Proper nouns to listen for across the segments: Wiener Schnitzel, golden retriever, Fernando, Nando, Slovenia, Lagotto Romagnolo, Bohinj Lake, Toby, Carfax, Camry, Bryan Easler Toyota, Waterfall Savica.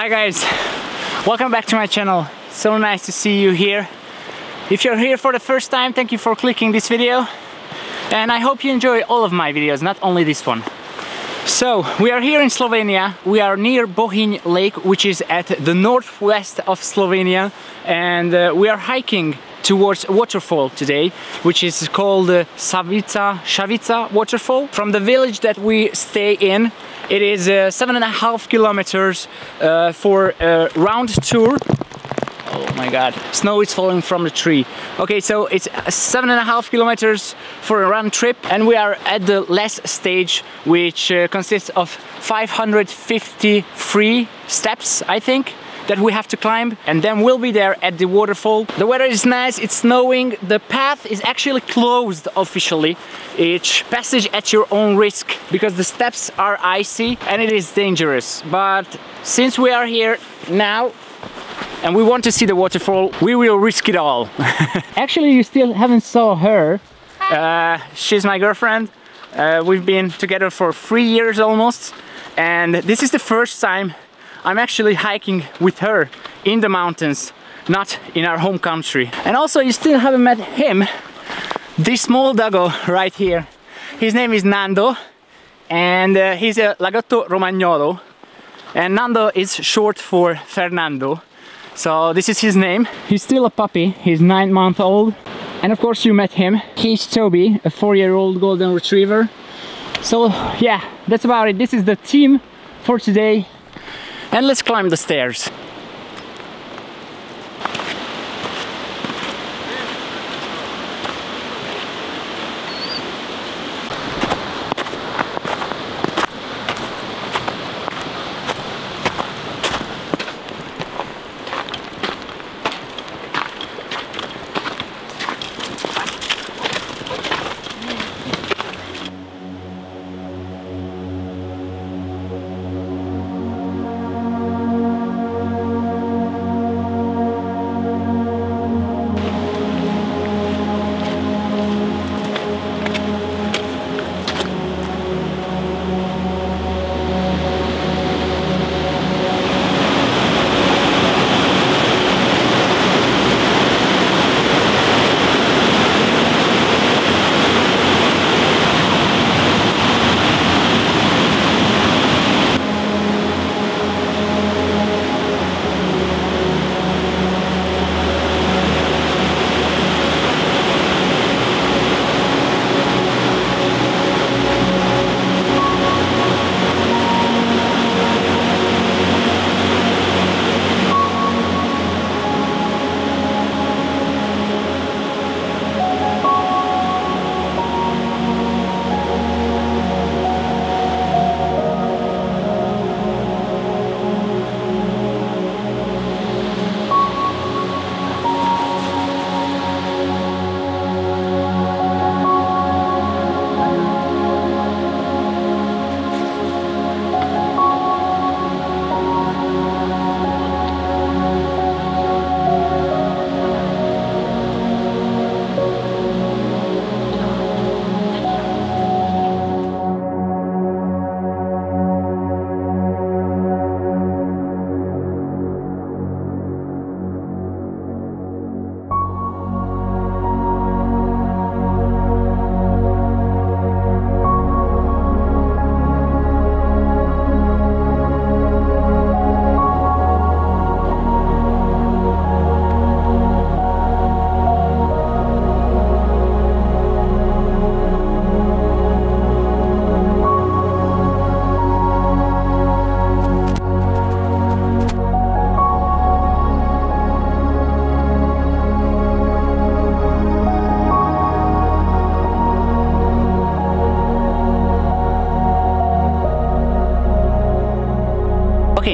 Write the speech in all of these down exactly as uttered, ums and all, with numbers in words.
Hi guys, welcome back to my channel. So nice to see you here. If you're here for the first time, thank you for clicking this video, and I hope you enjoy all of my videos, not only this one. So we are here in Slovenia. We are near Bohinj Lake, which is at the northwest of Slovenia, and uh, we are hiking towards a waterfall today, which is called uh, Savica, Savica waterfall. From the village that we stay in, it is uh, seven and a half kilometers uh, for a round tour. Oh my god, snow is falling from the tree. Okay, so it's seven and a half kilometers for a round trip, and we are at the last stage, which uh, consists of five hundred fifty-three steps, I think, that we have to climb, and then we'll be there at the waterfall. The weather is nice, it's snowing, the path is actually closed officially. Each passage at your own risk, because the steps are icy and it is dangerous. But since we are here now and we want to see the waterfall, we will risk it all. Actually, you still haven't saw her. Uh, she's my girlfriend. Uh, we've been together for three years almost, and this is the first time I'm actually hiking with her in the mountains, not in our home country. And also, you still haven't met him, this small doggo right here. His name is Nando, and uh, he's a Lagotto Romagnolo, and Nando is short for Fernando, so this is his name. He's still a puppy, he's nine months old, and of course you met him. He's Toby, a four-year-old golden retriever. So yeah, that's about it. This is the team for today. And let's climb the stairs.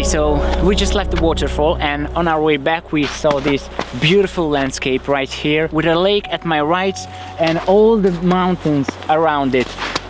So we just left the waterfall, and on our way back we saw this beautiful landscape right here with a lake at my right and all the mountains around it.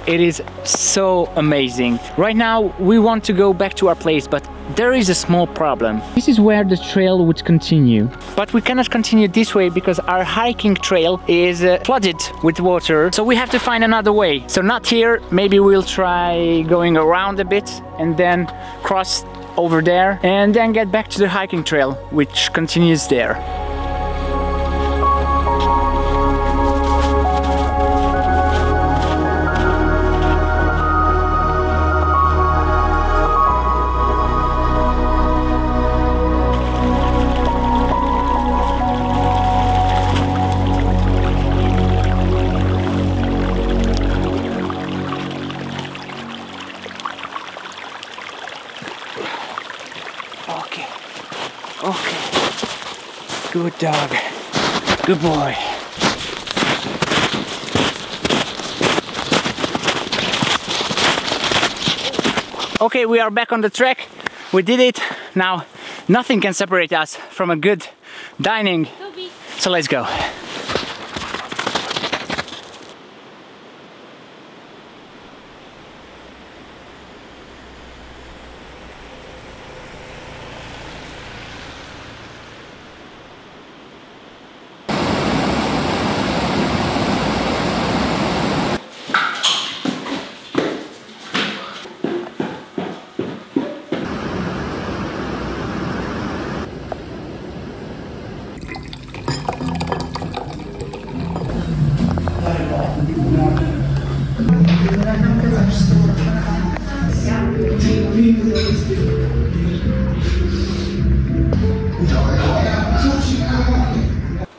It is so amazing. Right now we want to go back to our place, but there is a small problem. This is where the trail would continue, but we cannot continue this way because our hiking trail is uh, flooded with water, so we have to find another way. So not here, maybe we'll try going around a bit and then cross over there and then get back to the hiking trail, which continues there. Good dog. Good boy. Okay, we are back on the track. We did it. Now, nothing can separate us from a good dining. Toby. So let's go.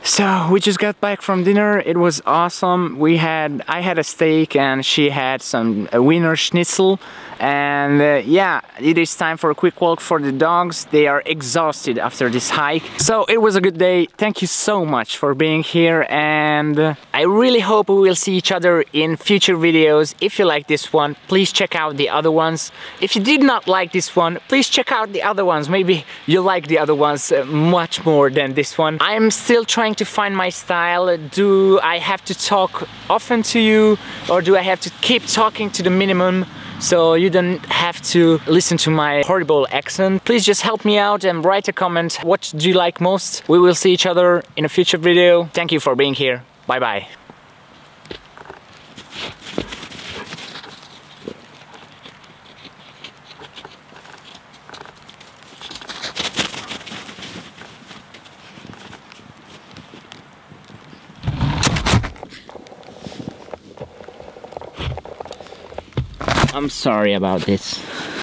So we just got back from dinner. It was awesome. We had I had a steak and she had some uh, Wiener Schnitzel, and uh, yeah, it is time for a quick walk for the dogs. They are exhausted after this hike. So it was a good day. Thank you so much for being here, and uh, I really hope we will see each other in future videos. If you like this one, please check out the other ones. If you did not like this one, please check out the other ones. Maybe you like the other ones uh, much more than this one. I am still trying to find my style. Do I have to talk often to you, or do I have to keep talking to the minimum so you don't have to listen to my horrible accent? Please just help me out and write a comment. What do you like most? We will see each other in a future video. Thank you for being here. Bye bye. I'm sorry about this.